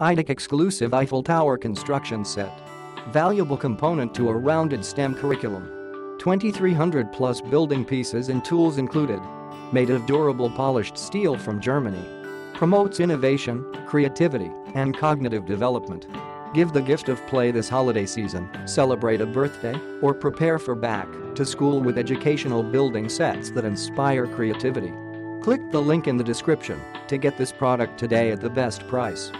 Eitech exclusive Eiffel Tower construction set. Valuable component to a rounded STEM curriculum. 2,300 plus building pieces and tools included. Made of durable polished steel from Germany. Promotes innovation, creativity, and cognitive development. Give the gift of play this holiday season, celebrate a birthday, or prepare for back to school with educational building sets that inspire creativity. Click the link in the description to get this product today at the best price.